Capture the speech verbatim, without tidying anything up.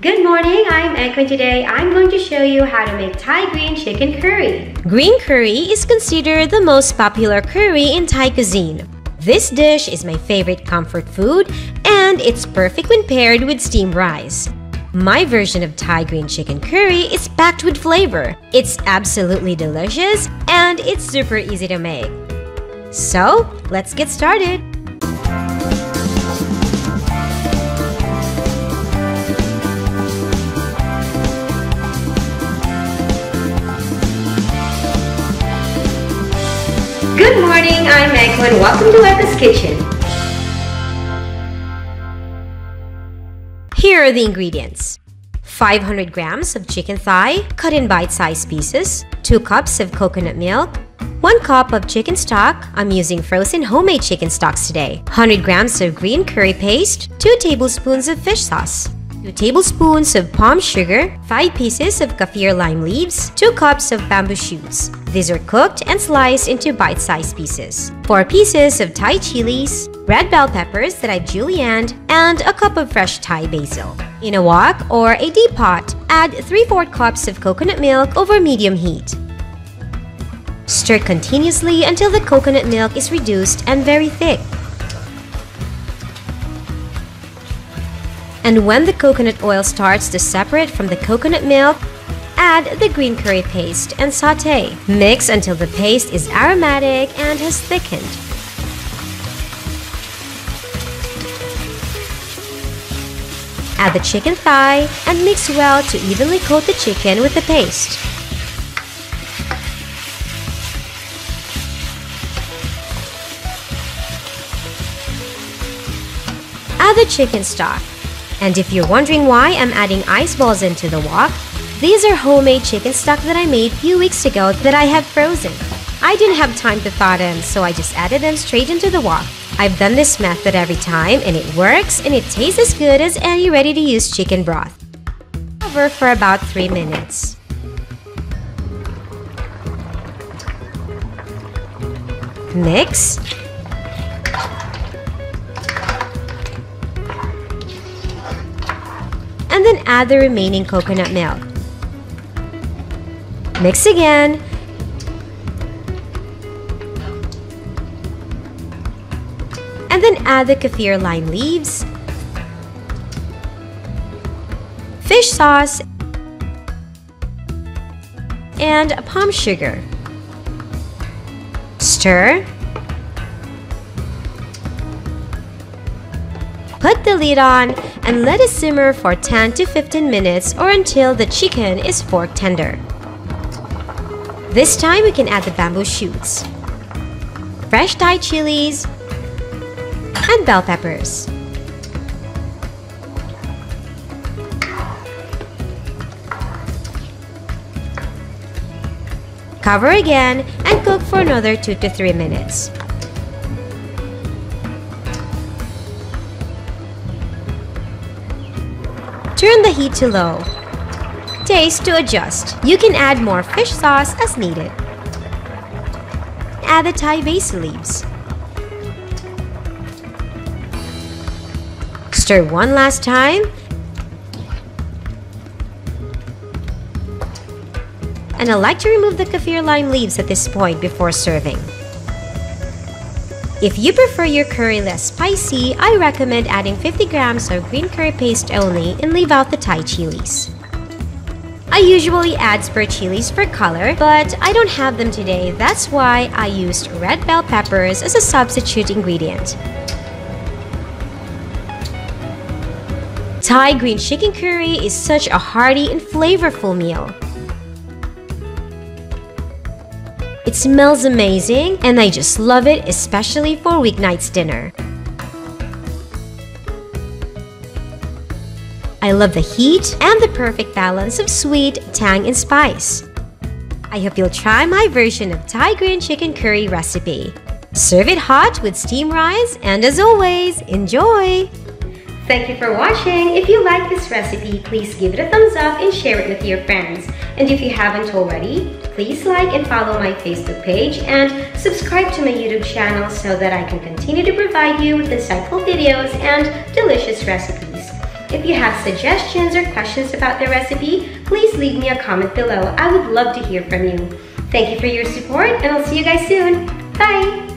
Good morning, I'm Echo and today I'm going to show you how to make Thai green chicken curry. Green curry is considered the most popular curry in Thai cuisine. This dish is my favorite comfort food and it's perfect when paired with steamed rice. My version of Thai green chicken curry is packed with flavor. It's absolutely delicious and it's super easy to make. So, let's get started. Good morning, I'm Echo and welcome to Echo's Kitchen. Here are the ingredients. five hundred grams of chicken thigh, cut in bite-sized pieces, two cups of coconut milk, one cup of chicken stock, I'm using frozen homemade chicken stocks today, one hundred grams of green curry paste, two tablespoons of fish sauce, two tablespoons of palm sugar, five pieces of kaffir lime leaves, two cups of bamboo shoots. These are cooked and sliced into bite-sized pieces. four pieces of Thai chilies, red bell peppers that I've julienned, and a cup of fresh Thai basil. In a wok or a deep pot, add three fourths cups of coconut milk over medium heat. Stir continuously until the coconut milk is reduced and very thick. And when the coconut oil starts to separate from the coconut milk, add the green curry paste and sauté. Mix until the paste is aromatic and has thickened. Add the chicken thigh and mix well to evenly coat the chicken with the paste. Add the chicken stock. And if you're wondering why I'm adding ice balls into the wok, these are homemade chicken stock that I made a few weeks ago that I have frozen. I didn't have time to thaw them, so I just added them straight into the wok. I've done this method every time and it works and it tastes as good as any ready-to-use chicken broth. Cover for about three minutes. Mix. And then add the remaining coconut milk. Mix again. And then add the kaffir lime leaves, fish sauce, and palm sugar. Stir. Put the lid on and let it simmer for ten to fifteen minutes or until the chicken is fork tender. This time we can add the bamboo shoots, fresh Thai chilies, and bell peppers. Cover again and cook for another two to three minutes. Turn the heat to low. Taste to adjust. You can add more fish sauce as needed. Add the Thai basil leaves. Stir one last time. And I like to remove the kaffir lime leaves at this point before serving. If you prefer your curry less spicy, I recommend adding fifty grams of green curry paste only and leave out the Thai chilies. I usually add spare chilies for color, but I don't have them today. That's why I used red bell peppers as a substitute ingredient. Thai green chicken curry is such a hearty and flavorful meal. It smells amazing and I just love it, especially for weeknights dinner. I love the heat and the perfect balance of sweet, tang, and spice. I hope you'll try my version of Thai green chicken curry recipe. Serve it hot with steamed rice and as always, enjoy! Thank you for watching. If you like this recipe, please give it a thumbs up and share it with your friends. And if you haven't already, please like and follow my Facebook page and subscribe to my YouTube channel so that I can continue to provide you with insightful videos and delicious recipes. If you have suggestions or questions about the recipe, please leave me a comment below. I would love to hear from you. Thank you for your support, and I'll see you guys soon. Bye!